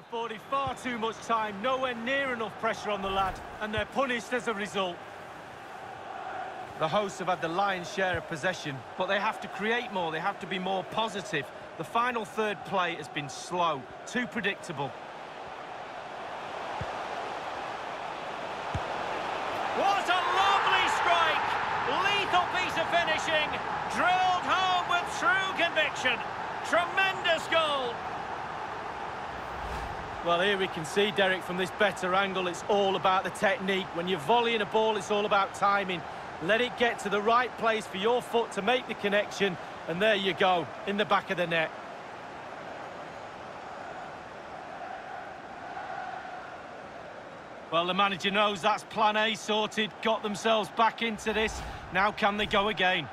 afforded far too much time, nowhere near enough pressure on the lad, and they're punished as a result. The hosts have had the lion's share of possession, but they have to create more, they have to be more positive. The final third play has been slow, too predictable. What a lovely strike! Lethal piece of finishing, drilled home with true conviction. Tremendous goal! Well, here we can see, Derek, from this better angle, it's all about the technique. When you're volleying a ball, it's all about timing. Let it get to the right place for your foot to make the connection, and there you go, in the back of the net. Well, the manager knows that's plan A sorted, got themselves back into this. Now can they go again?